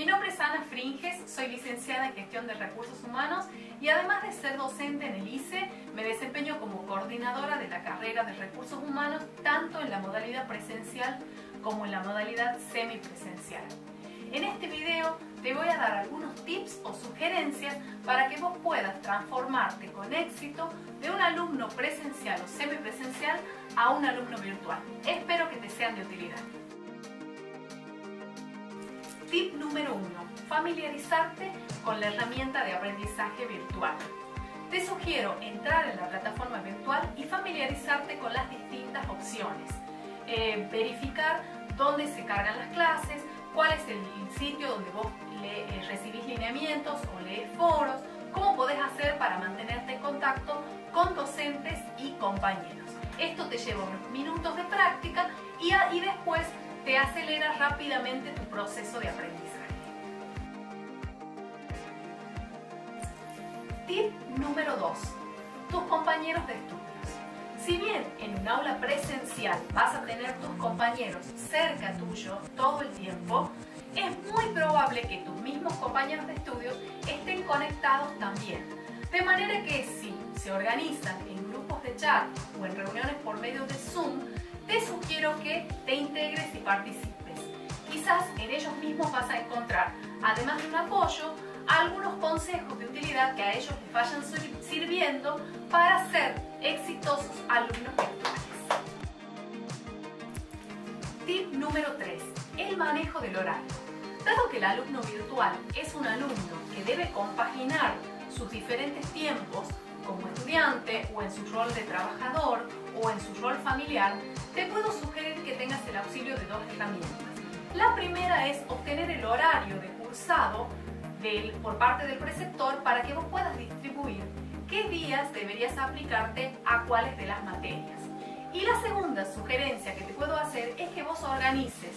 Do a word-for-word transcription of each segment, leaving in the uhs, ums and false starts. Mi nombre es Ana Fringes, soy licenciada en Gestión de Recursos Humanos y además de ser docente en el I C E, me desempeño como coordinadora de la carrera de Recursos Humanos tanto en la modalidad presencial como en la modalidad semipresencial. En este video te voy a dar algunos tips o sugerencias para que vos puedas transformarte con éxito de un alumno presencial o semipresencial a un alumno virtual. Espero que te sean de utilidad. Tip número uno. Familiarizarte con la herramienta de aprendizaje virtual. Te sugiero entrar en la plataforma virtual y familiarizarte con las distintas opciones. Eh, verificar dónde se cargan las clases, cuál es el sitio donde vos le, eh, recibís lineamientos o lees foros, cómo podés hacer para mantenerte en contacto con docentes y compañeros. Esto te lleva unos minutos de práctica y, a, y después te acelera rápidamente tu proceso de aprendizaje. Tip número dos. Tus compañeros de estudios. Si bien en un aula presencial vas a tener tus compañeros cerca tuyo todo el tiempo, es muy probable que tus mismos compañeros de estudios estén conectados también. De manera que si se organizan en grupos de chat o en reuniones por medio de Zoom, te sugiero que te integres y participes. Quizás en ellos mismos vas a encontrar, además de un apoyo, algunos consejos de utilidad que a ellos les vayan sirviendo para ser exitosos alumnos virtuales. Tip número tres. El manejo del horario. Dado que el alumno virtual es un alumno que debe compaginar sus diferentes tiempos como estudiante o en su rol de trabajador o en su rol familiar, te puedo sugerir que tengas el auxilio de dos herramientas. La primera es obtener el horario de cursado del, por parte del preceptor para que vos puedas distribuir qué días deberías aplicarte a cuáles de las materias. Y la segunda sugerencia que te puedo hacer es que vos organices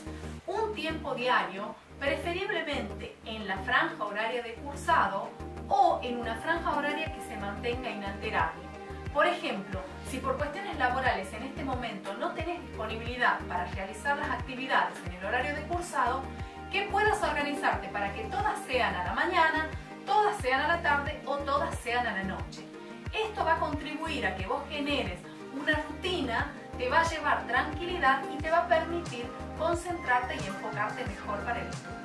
un tiempo diario, preferiblemente en la franja horaria de cursado o en una franja horaria que se mantenga inalterable. Por ejemplo, si por cuestiones laborales en este momento no tenés disponibilidad para realizar las actividades en el horario de cursado, que puedas organizarte para que todas sean a la mañana, todas sean a la tarde o todas sean a la noche. Esto va a contribuir a que vos generes una rutina, te va a llevar tranquilidad y te va a permitir concentrarte y enfocarte mejor para el estudio.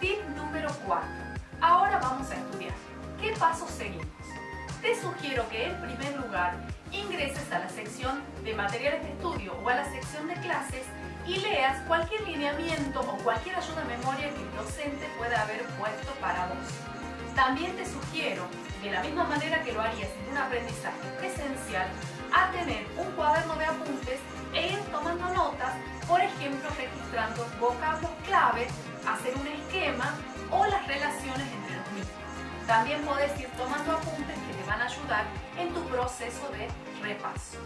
Tip número cuatro. Ahora vamos a estudiar. ¿Qué pasos seguimos? Te sugiero que en primer lugar ingreses a la sección de materiales de estudio o a la sección de clases y leas cualquier lineamiento o cualquier ayuda a memoria que el docente pueda haber puesto para vos. También te sugiero, de la misma manera que lo harías en un aprendizaje presencial, a tener un cuaderno de apuntes e ir tomando notas, por ejemplo registrando vocablos clave, hacer un esquema o las relaciones entre los mismos. También podés ir tomando apuntes que te van a ayudar en tu proceso de repaso.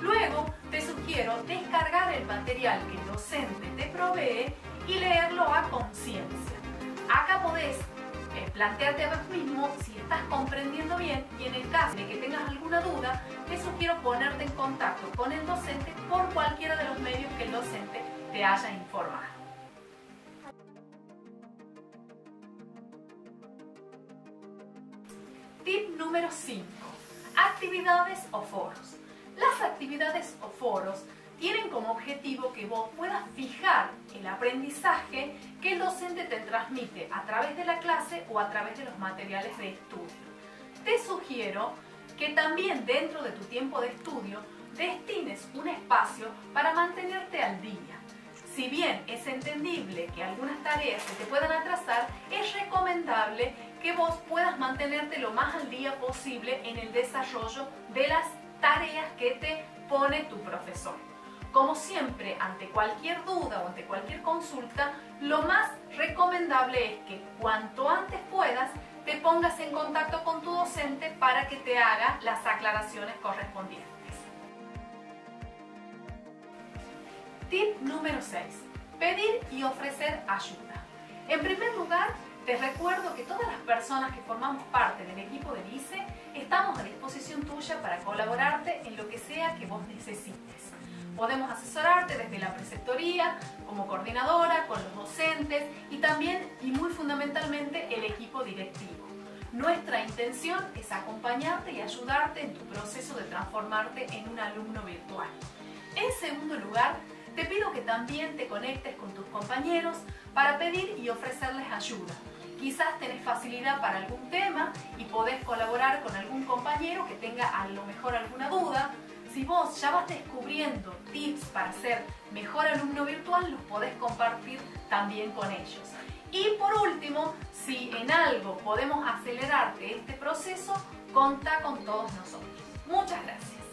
Luego, te sugiero descargar el material que el docente te provee y leerlo a conciencia. Acá podés eh, plantearte a vos mismo si estás comprendiendo bien y en el caso de que tengas alguna duda, te sugiero ponerte en contacto con el docente por cualquiera de los medios que el docente te haya informado. Tip número cinco. Actividades o foros. Las actividades o foros tienen como objetivo que vos puedas fijar el aprendizaje que el docente te transmite a través de la clase o a través de los materiales de estudio. Te sugiero que también dentro de tu tiempo de estudio destines un espacio para mantenerte al día. Si bien es entendible que algunas tareas se te puedan atrasar, es recomendable que vos puedas mantenerte lo más al día posible en el desarrollo de las tareas que te pone tu profesor. Como siempre, ante cualquier duda o ante cualquier consulta, lo más recomendable es que cuanto antes puedas te pongas en contacto con tu docente para que te haga las aclaraciones correspondientes. Tip número seis. Pedir y ofrecer ayuda. En primer lugar, te recuerdo que todas las personas que formamos parte del equipo del I C E estamos a disposición tuya para colaborarte en lo que sea que vos necesites. Podemos asesorarte desde la preceptoría, como coordinadora, con los docentes y también, y muy fundamentalmente, el equipo directivo. Nuestra intención es acompañarte y ayudarte en tu proceso de transformarte en un alumno virtual. En segundo lugar, te pido que también te conectes con tus compañeros para pedir y ofrecerles ayuda. Quizás tenés facilidad para algún tema y podés colaborar con algún compañero que tenga a lo mejor alguna duda. Si vos ya vas descubriendo tips para ser mejor alumno virtual, los podés compartir también con ellos. Y por último, si en algo podemos acelerarte este proceso, contá con todos nosotros. Muchas gracias.